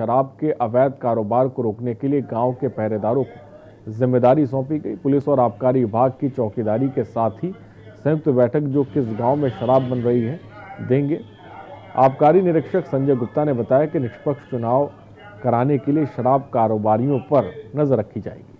शराब के अवैध कारोबार को रोकने के लिए गांव के पहरेदारों को जिम्मेदारी सौंपी गई। पुलिस और आबकारी विभाग की चौकीदारी के साथ ही संयुक्त बैठक जो किस गांव में शराब बन रही है देंगे। आबकारी निरीक्षक संजय गुप्ता ने बताया कि निष्पक्ष चुनाव कराने के लिए शराब कारोबारियों पर नजर रखी जाएगी।